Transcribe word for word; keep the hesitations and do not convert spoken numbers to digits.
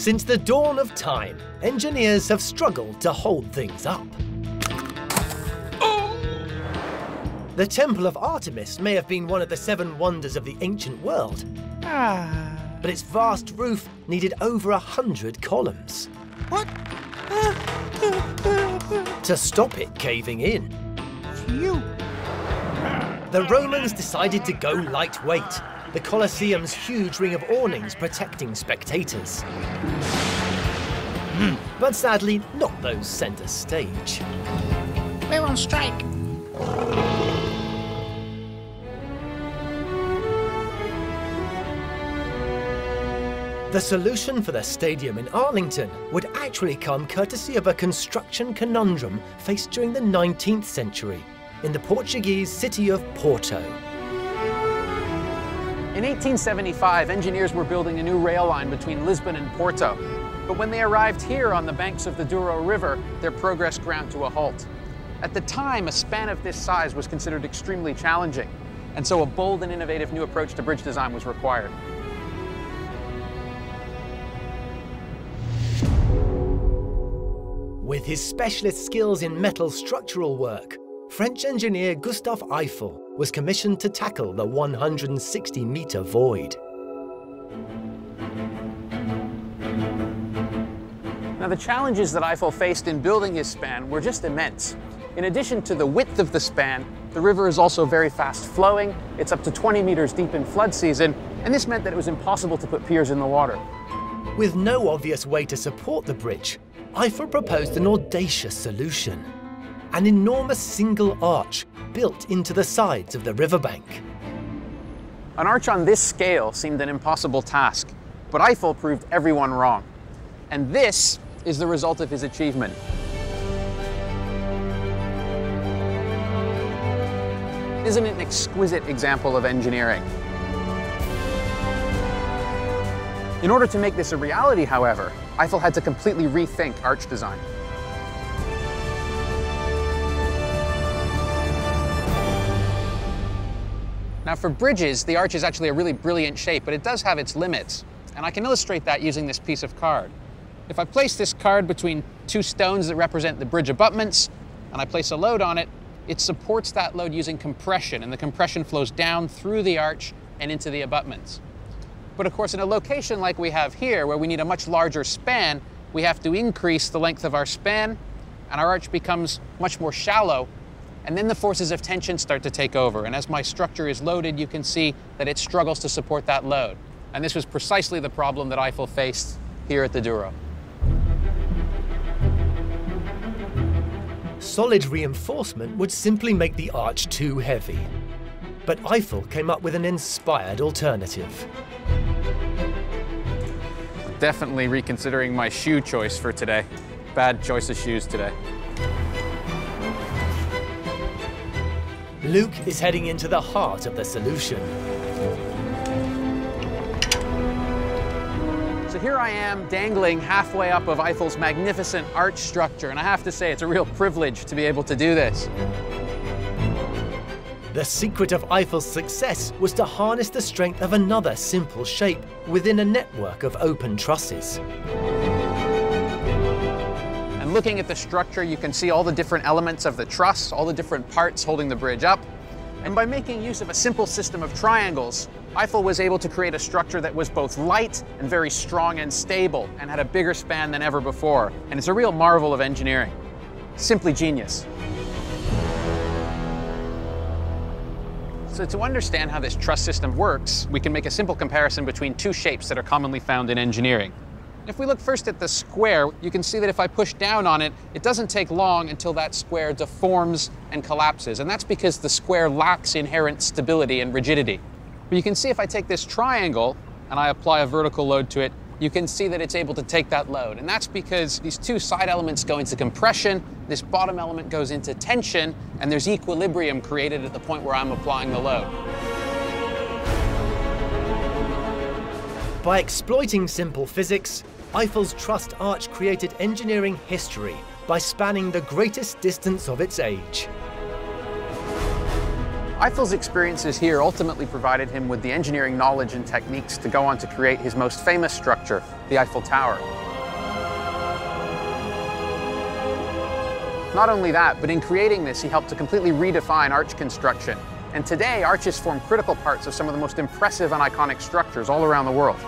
Since the dawn of time, engineers have struggled to hold things up. The Temple of Artemis may have been one of the seven wonders of the ancient world, ah. but its vast roof needed over a hundred columns. What? To stop it caving in. Phew. The Romans decided to go lightweight, the Colosseum's huge ring of awnings protecting spectators. Mm. But sadly, not those centre stage. We're on strike. The solution for the stadium in Arlington would actually come courtesy of a construction conundrum faced during the nineteenth century in the Portuguese city of Porto. In eighteen seventy-five, engineers were building a new rail line between Lisbon and Porto. But when they arrived here on the banks of the Douro River, their progress ground to a halt. At the time, a span of this size was considered extremely challenging, and so a bold and innovative new approach to bridge design was required. With his specialist skills in metal structural work, French engineer Gustave Eiffel was commissioned to tackle the one hundred sixty metre void. Now, the challenges that Eiffel faced in building his span were just immense. In addition to the width of the span, the river is also very fast flowing. It's up to twenty metres deep in flood season, and this meant that it was impossible to put piers in the water. With no obvious way to support the bridge, Eiffel proposed an audacious solution, an enormous single arch built into the sides of the riverbank. An arch on this scale seemed an impossible task, but Eiffel proved everyone wrong. And this is the result of his achievement. Isn't it an exquisite example of engineering? In order to make this a reality, however, Eiffel had to completely rethink arch design. Now, for bridges, the arch is actually a really brilliant shape, but it does have its limits. And I can illustrate that using this piece of card. If I place this card between two stones that represent the bridge abutments, and I place a load on it, it supports that load using compression, and the compression flows down through the arch and into the abutments. But of course, in a location like we have here, where we need a much larger span, we have to increase the length of our span, and our arch becomes much more shallow, and then the forces of tension start to take over. And as my structure is loaded, you can see that it struggles to support that load. And this was precisely the problem that Eiffel faced here at the Douro. Solid reinforcement would simply make the arch too heavy. But Eiffel came up with an inspired alternative. Definitely reconsidering my shoe choice for today. Bad choice of shoes today. Luke is heading into the heart of the solution. So here I am, dangling halfway up of Eiffel's magnificent arch structure, and I have to say it's a real privilege to be able to do this. The secret of Eiffel's success was to harness the strength of another simple shape within a network of open trusses. And looking at the structure, you can see all the different elements of the truss, all the different parts holding the bridge up. And by making use of a simple system of triangles, Eiffel was able to create a structure that was both light and very strong and stable, and had a bigger span than ever before. And it's a real marvel of engineering. Simply genius. So to understand how this truss system works, we can make a simple comparison between two shapes that are commonly found in engineering. If we look first at the square, you can see that if I push down on it, it doesn't take long until that square deforms and collapses. And that's because the square lacks inherent stability and rigidity. But you can see if I take this triangle and I apply a vertical load to it, you can see that it's able to take that load. And that's because these two side elements go into compression, this bottom element goes into tension, and there's equilibrium created at the point where I'm applying the load. By exploiting simple physics, Eiffel's truss arch created engineering history by spanning the greatest distance of its age. Eiffel's experiences here ultimately provided him with the engineering knowledge and techniques to go on to create his most famous structure, the Eiffel Tower. Not only that, but in creating this, he helped to completely redefine arch construction. And today, arches form critical parts of some of the most impressive and iconic structures all around the world.